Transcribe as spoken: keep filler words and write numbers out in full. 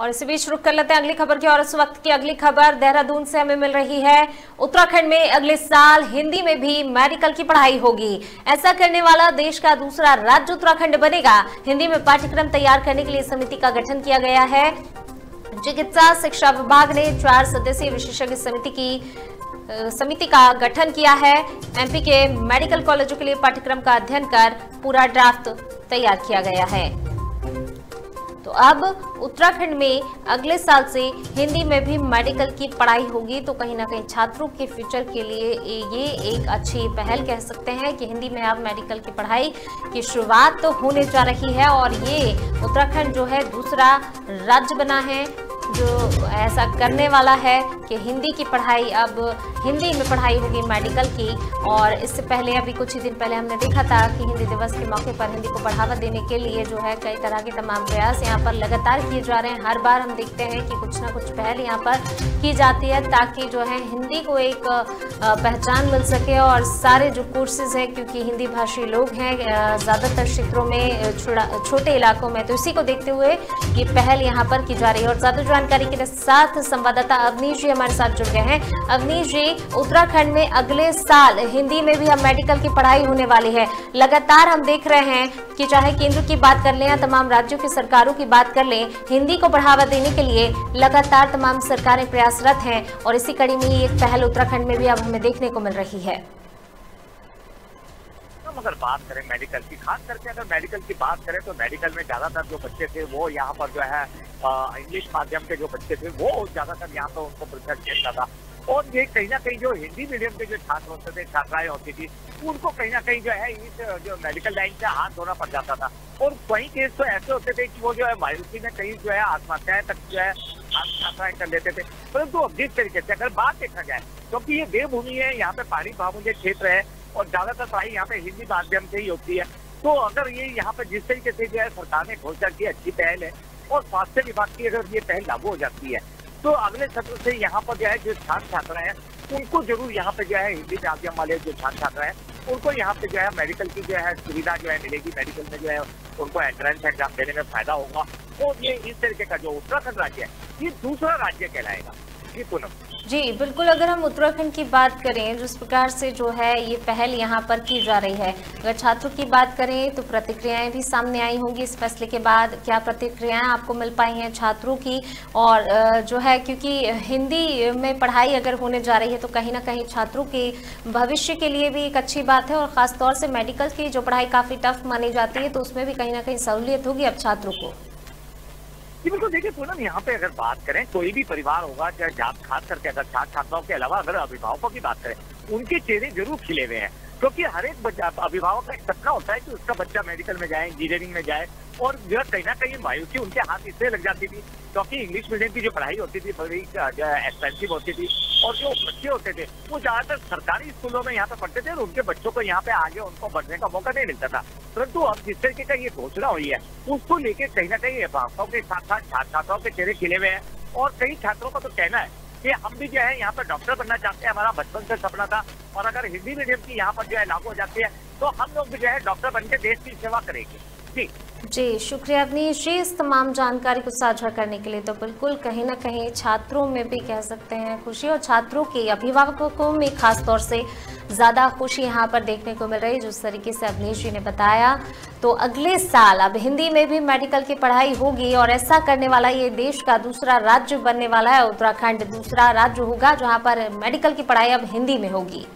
और इसी बीच रुक कर लेते हैं अगली खबर की और इस वक्त की अगली खबर देहरादून से हमें मिल रही है। उत्तराखंड में अगले साल हिंदी में भी मेडिकल की पढ़ाई होगी। ऐसा करने वाला देश का दूसरा राज्य उत्तराखंड बनेगा। हिंदी में पाठ्यक्रम तैयार करने के लिए समिति का गठन किया गया है। चिकित्सा शिक्षा विभाग ने चार सदस्यीय विशेषज्ञ समिति की समिति का गठन किया है। एमपी के मेडिकल कॉलेजों के लिए पाठ्यक्रम का अध्ययन कर पूरा ड्राफ्ट तैयार किया गया है। तो अब उत्तराखंड में अगले साल से हिंदी में भी मेडिकल की पढ़ाई होगी, तो कहीं ना कहीं छात्रों के फ्यूचर के लिए ये एक अच्छी पहल कह सकते हैं कि हिंदी में अब मेडिकल की पढ़ाई की शुरुआत तो होने जा रही है। और ये उत्तराखंड जो है दूसरा राज्य बना है जो ऐसा करने वाला है कि हिंदी की पढ़ाई अब हिंदी में पढ़ाई होगी मेडिकल की। और इससे पहले अभी कुछ ही दिन पहले हमने देखा था कि हिंदी दिवस के मौके पर हिंदी को बढ़ावा देने के लिए जो है कई तरह के तमाम प्रयास यहाँ पर लगातार किए जा रहे हैं। हर बार हम देखते हैं कि कुछ ना कुछ पहल यहाँ पर की जाती है ताकि जो है हिंदी को एक पहचान मिल सके। और सारे जो कोर्सेज हैं, क्योंकि हिंदी भाषी लोग हैं ज़्यादातर क्षेत्रों में, छोटे इलाकों में, तो इसी को देखते हुए ये पहल यहाँ पर की जा रही है। और ज़्यादा जानकारी के साथ संवाददाता अवनीश जी हमारे साथ जुड़ गए हैं। अवनीश जी, उत्तराखंड में अगले साल हिंदी में भी अब मेडिकल की पढ़ाई होने वाली है। लगातार हम देख रहे हैं कि चाहे केंद्र की बात कर लें या तमाम राज्यों की सरकारों की बात कर लें, हिंदी को बढ़ावा देने के लिए लगातार तमाम सरकारें प्रयासरत हैं। और इसी कड़ी में ये एक पहल उत्तराखंड में भी अब हमें देखने को मिल रही है। अगर बात करें मेडिकल की, खास करके अगर मेडिकल की बात करें तो मेडिकल में ज्यादातर जो बच्चे थे वो यहाँ पर जो है इंग्लिश माध्यम के जो बच्चे थे वो ज्यादातर यहाँ पर उनको प्रेफर किया था। और ये कहीं ना कहीं जो हिंदी मीडियम के जो छात्र होते थे, छात्राएं होती थी, उनको कहीं ना कहीं जो है इस जो मेडिकल लाइन से हाथ धोना पड़ जाता था। और कई केस तो ऐसे होते थे कि वो जो है मायूसी में कहीं जो है आत्महत्याएं तक जो है छात्राएं कर लेते थे। परंतु अब जिस तरीके से अगर बात देखा जाए, क्योंकि ये देवभूमि है, यहाँ पे पानी बामुझे क्षेत्र है और ज्यादातर पढ़ाई यहाँ पे हिंदी माध्यम से ही होती है। तो अगर ये यहाँ पे जिस तरीके से जो है सरकार ने घोषणा की, अच्छी पहल है। और स्वास्थ्य विभाग की अगर ये पहल लागू हो जाती है तो अगले सत्र से यहाँ पर जो है जो छात्र छात्रा है उनको जरूर यहाँ पे जो है हिंदी माध्यम वाले जो छात्र छात्रा है उनको यहाँ पे जो है मेडिकल की जो है सुविधा जो है मिलेगी। मेडिकल में जो है उनको एंट्रेंस एग्जाम देने में फायदा होगा। और ये इस तरीके का जो उत्तराखंड राज्य है ये दूसरा राज्य कहलाएगा। जी पूनम जी, बिल्कुल। अगर हम उत्तराखंड की बात करें, जिस प्रकार से जो है ये पहल यहाँ पर की जा रही है, अगर छात्रों की बात करें तो प्रतिक्रियाएं भी सामने आई होंगी इस फैसले के बाद। क्या प्रतिक्रियाएं आपको मिल पाई हैं छात्रों की? और जो है क्योंकि हिंदी में पढ़ाई अगर होने जा रही है तो कहीं ना कहीं छात्रों के भविष्य के लिए भी एक अच्छी बात है। और ख़ासतौर से मेडिकल की जो पढ़ाई काफ़ी टफ मानी जाती है तो उसमें भी कहीं ना कहीं सहूलियत होगी अब छात्रों को। जी बिल्कुल। देखिए पूनम, यहाँ पे अगर बात करें कोई भी परिवार होगा, चाहे जात खास करके अगर छात्र छात्राओं के अलावा अगर अभिभावकों की बात करें, उनके चेहरे जरूर खिले हुए हैं। क्योंकि हर एक अभिभावक का एक सपना होता है कि उसका बच्चा मेडिकल में जाए, इंजीनियरिंग में जाए। और जो कहीं ना कहीं मायूसी उनके हाथ इसलिए लग जाती थी क्योंकि इंग्लिश मीडियम की जो पढ़ाई होती थी बड़ी एक्सपेंसिव होती थी। और जो बच्चे होते थे वो ज्यादातर सरकारी स्कूलों में यहाँ पे पढ़ते थे और उनके बच्चों को यहाँ पे आगे उनको बढ़ने का मौका नहीं मिलता था। परंतु अब जिस तरीके का ये घोषणा हुई है उसको लेके कहीं ना कहीं अभिभावकों के साथ साथ छात्र छात्राओं के चेहरे खिले हुए हैं। और कई छात्रों का तो कहना है कि हम भी जो है यहाँ पर डॉक्टर बनना चाहते हैं, हमारा बचपन से सपना था। और अगर हिंदी मीडियम की यहाँ पर जो है लागू हो जाती है तो हम लोग भी जो है डॉक्टर बनकर देश की सेवा करेंगे। जी जी, शुक्रिया अवनीश जी इस तमाम जानकारी को साझा करने के लिए। तो बिल्कुल कहीं ना कहीं छात्रों में भी कह सकते हैं खुशी, और छात्रों के अभिभावकों में खासतौर से ज़्यादा खुशी यहाँ पर देखने को मिल रही है जिस तरीके से अवनीश जी ने बताया। तो अगले साल अब हिंदी में भी मेडिकल की पढ़ाई होगी और ऐसा करने वाला ये देश का दूसरा राज्य बनने वाला है। उत्तराखंड दूसरा राज्य होगा जहाँ पर मेडिकल की पढ़ाई अब हिंदी में होगी।